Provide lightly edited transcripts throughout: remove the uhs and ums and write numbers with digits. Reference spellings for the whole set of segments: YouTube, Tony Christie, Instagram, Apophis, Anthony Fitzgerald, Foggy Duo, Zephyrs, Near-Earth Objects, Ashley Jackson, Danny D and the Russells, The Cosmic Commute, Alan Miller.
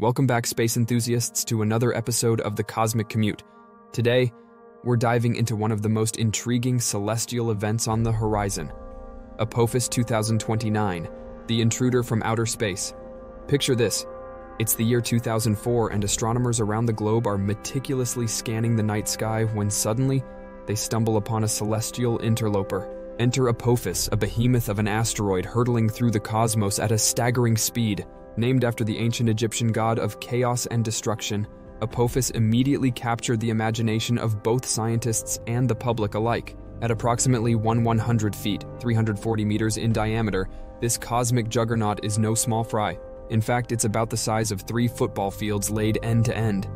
Welcome back, space enthusiasts, to another episode of The Cosmic Commute. Today, we're diving into one of the most intriguing celestial events on the horizon, Apophis 2029, the intruder from outer space. Picture this. It's the year 2004, and astronomers around the globe are meticulously scanning the night sky when suddenly they stumble upon a celestial interloper. Enter Apophis, a behemoth of an asteroid hurtling through the cosmos at a staggering speed. Named after the ancient Egyptian god of chaos and destruction, Apophis immediately captured the imagination of both scientists and the public alike. At approximately 1/100 feet, 340 meters in diameter, this cosmic juggernaut is no small fry. In fact, it's about the size of 3 football fields laid end to end.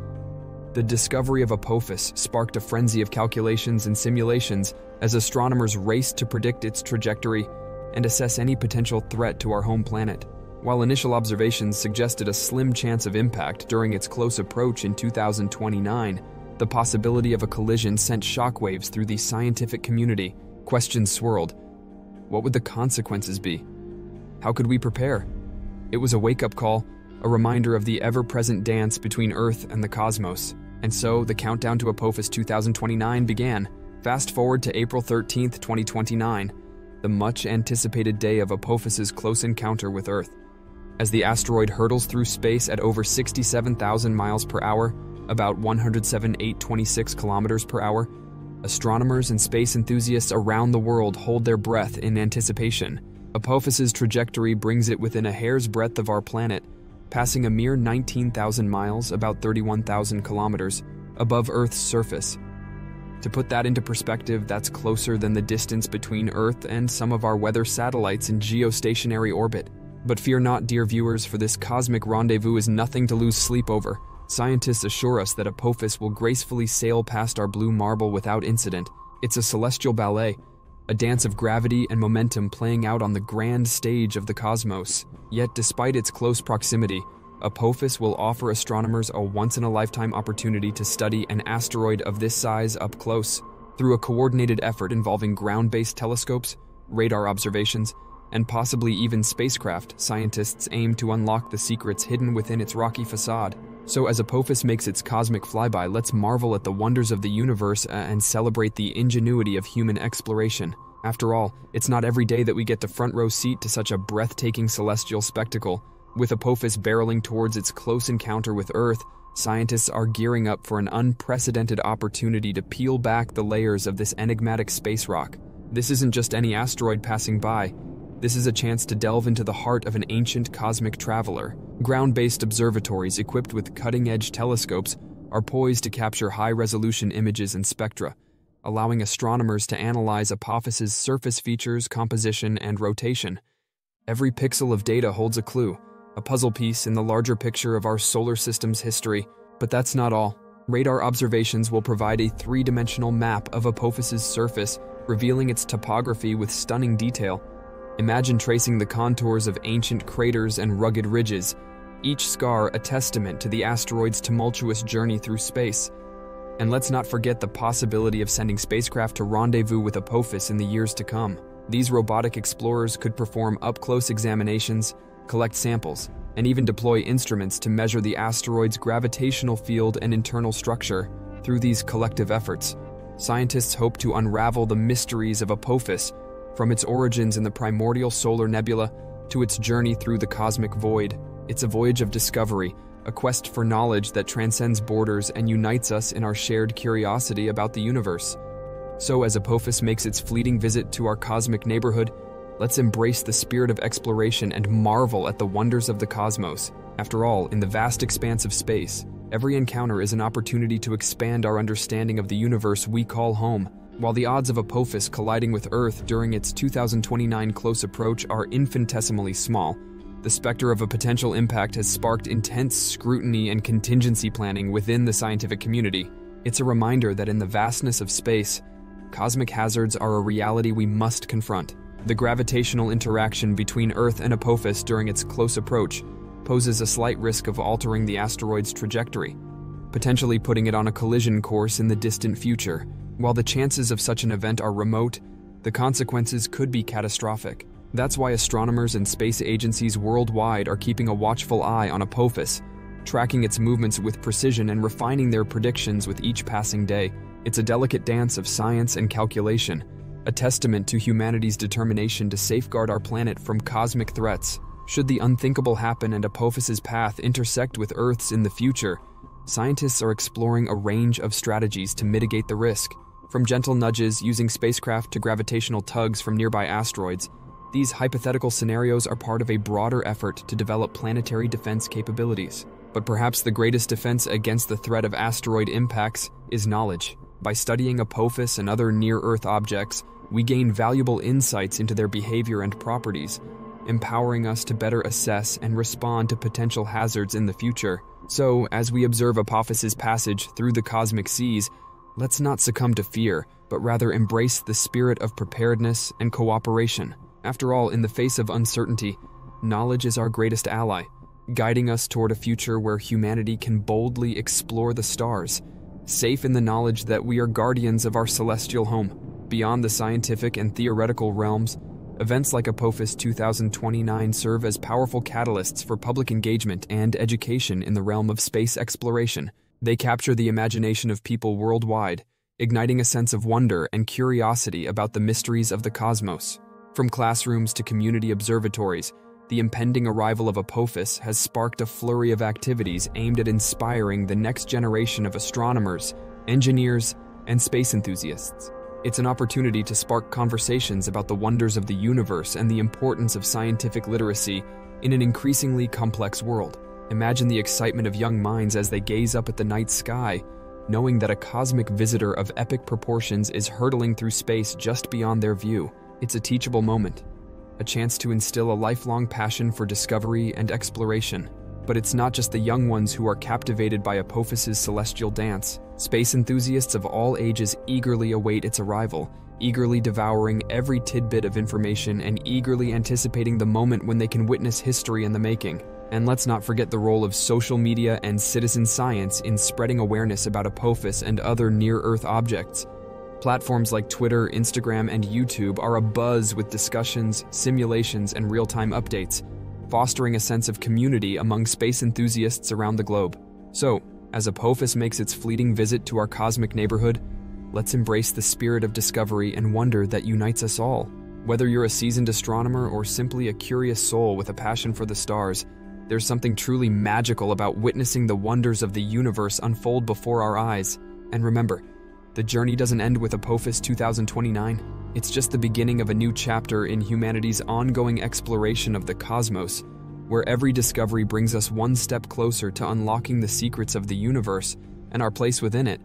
The discovery of Apophis sparked a frenzy of calculations and simulations as astronomers raced to predict its trajectory and assess any potential threat to our home planet. While initial observations suggested a slim chance of impact during its close approach in 2029, the possibility of a collision sent shockwaves through the scientific community. Questions swirled. What would the consequences be? How could we prepare? It was a wake-up call, a reminder of the ever-present dance between Earth and the cosmos. And so, the countdown to Apophis 2029 began. Fast forward to April 13, 2029, the much-anticipated day of Apophis's close encounter with Earth. As the asteroid hurtles through space at over 67,000 miles per hour, about 107,826 kilometers per hour, astronomers and space enthusiasts around the world hold their breath in anticipation. Apophis's trajectory brings it within a hair's breadth of our planet, passing a mere 19,000 miles, about 31,000 kilometers, above Earth's surface. To put that into perspective, that's closer than the distance between Earth and some of our weather satellites in geostationary orbit. But fear not, dear viewers, for this cosmic rendezvous is nothing to lose sleep over. Scientists assure us that Apophis will gracefully sail past our blue marble without incident. It's a celestial ballet, a dance of gravity and momentum playing out on the grand stage of the cosmos. Yet, despite its close proximity, Apophis will offer astronomers a once-in-a-lifetime opportunity to study an asteroid of this size up close. Through a coordinated effort involving ground-based telescopes, radar observations, and possibly even spacecraft, scientists aim to unlock the secrets hidden within its rocky facade. So as Apophis makes its cosmic flyby, let's marvel at the wonders of the universe and celebrate the ingenuity of human exploration. After all, it's not every day that we get the front row seat to such a breathtaking celestial spectacle. With Apophis barreling towards its close encounter with Earth, scientists are gearing up for an unprecedented opportunity to peel back the layers of this enigmatic space rock. This isn't just any asteroid passing by. This is a chance to delve into the heart of an ancient cosmic traveler. Ground-based observatories equipped with cutting-edge telescopes are poised to capture high-resolution images and spectra, allowing astronomers to analyze Apophis's surface features, composition, and rotation. Every pixel of data holds a clue, a puzzle piece in the larger picture of our solar system's history. But that's not all. Radar observations will provide a three-dimensional map of Apophis's surface, revealing its topography with stunning detail. Imagine tracing the contours of ancient craters and rugged ridges, each scar a testament to the asteroid's tumultuous journey through space. And let's not forget the possibility of sending spacecraft to rendezvous with Apophis in the years to come. These robotic explorers could perform up-close examinations, collect samples, and even deploy instruments to measure the asteroid's gravitational field and internal structure. Through these collective efforts, scientists hope to unravel the mysteries of Apophis, from its origins in the primordial solar nebula to its journey through the cosmic void. It's a voyage of discovery, a quest for knowledge that transcends borders and unites us in our shared curiosity about the universe. So as Apophis makes its fleeting visit to our cosmic neighborhood, let's embrace the spirit of exploration and marvel at the wonders of the cosmos. After all, in the vast expanse of space, every encounter is an opportunity to expand our understanding of the universe we call home. While the odds of Apophis colliding with Earth during its 2029 close approach are infinitesimally small, the specter of a potential impact has sparked intense scrutiny and contingency planning within the scientific community. It's a reminder that in the vastness of space, cosmic hazards are a reality we must confront. The gravitational interaction between Earth and Apophis during its close approach poses a slight risk of altering the asteroid's trajectory, potentially putting it on a collision course in the distant future. While the chances of such an event are remote, the consequences could be catastrophic. That's why astronomers and space agencies worldwide are keeping a watchful eye on Apophis, tracking its movements with precision and refining their predictions with each passing day. It's a delicate dance of science and calculation, a testament to humanity's determination to safeguard our planet from cosmic threats. Should the unthinkable happen and Apophis's path intersect with Earth's in the future, scientists are exploring a range of strategies to mitigate the risk. From gentle nudges using spacecraft to gravitational tugs from nearby asteroids, these hypothetical scenarios are part of a broader effort to develop planetary defense capabilities. But perhaps the greatest defense against the threat of asteroid impacts is knowledge. By studying Apophis and other near-Earth objects, we gain valuable insights into their behavior and properties, empowering us to better assess and respond to potential hazards in the future. So, as we observe Apophis's passage through the cosmic seas, let's not succumb to fear, but rather embrace the spirit of preparedness and cooperation. After all, in the face of uncertainty, knowledge is our greatest ally, guiding us toward a future where humanity can boldly explore the stars, safe in the knowledge that we are guardians of our celestial home. Beyond the scientific and theoretical realms, events like Apophis 2029 serve as powerful catalysts for public engagement and education in the realm of space exploration. They capture the imagination of people worldwide, igniting a sense of wonder and curiosity about the mysteries of the cosmos. From classrooms to community observatories, the impending arrival of Apophis has sparked a flurry of activities aimed at inspiring the next generation of astronomers, engineers, and space enthusiasts. It's an opportunity to spark conversations about the wonders of the universe and the importance of scientific literacy in an increasingly complex world. Imagine the excitement of young minds as they gaze up at the night sky, knowing that a cosmic visitor of epic proportions is hurtling through space just beyond their view. It's a teachable moment, a chance to instill a lifelong passion for discovery and exploration. But it's not just the young ones who are captivated by Apophis's celestial dance. Space enthusiasts of all ages eagerly await its arrival, eagerly devouring every tidbit of information and eagerly anticipating the moment when they can witness history in the making. And let's not forget the role of social media and citizen science in spreading awareness about Apophis and other near-Earth objects. Platforms like Twitter, Instagram, and YouTube are abuzz with discussions, simulations, and real-time updates, fostering a sense of community among space enthusiasts around the globe. So, as Apophis makes its fleeting visit to our cosmic neighborhood, let's embrace the spirit of discovery and wonder that unites us all. Whether you're a seasoned astronomer or simply a curious soul with a passion for the stars, there's something truly magical about witnessing the wonders of the universe unfold before our eyes. And remember, the journey doesn't end with Apophis 2029. It's just the beginning of a new chapter in humanity's ongoing exploration of the cosmos, where every discovery brings us one step closer to unlocking the secrets of the universe and our place within it.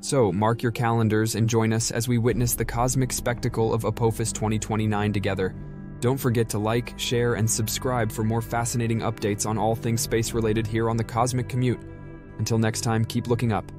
So, mark your calendars and join us as we witness the cosmic spectacle of Apophis 2029 together. Don't forget to like, share, and subscribe for more fascinating updates on all things space-related here on The Cosmic Commute. Until next time, keep looking up.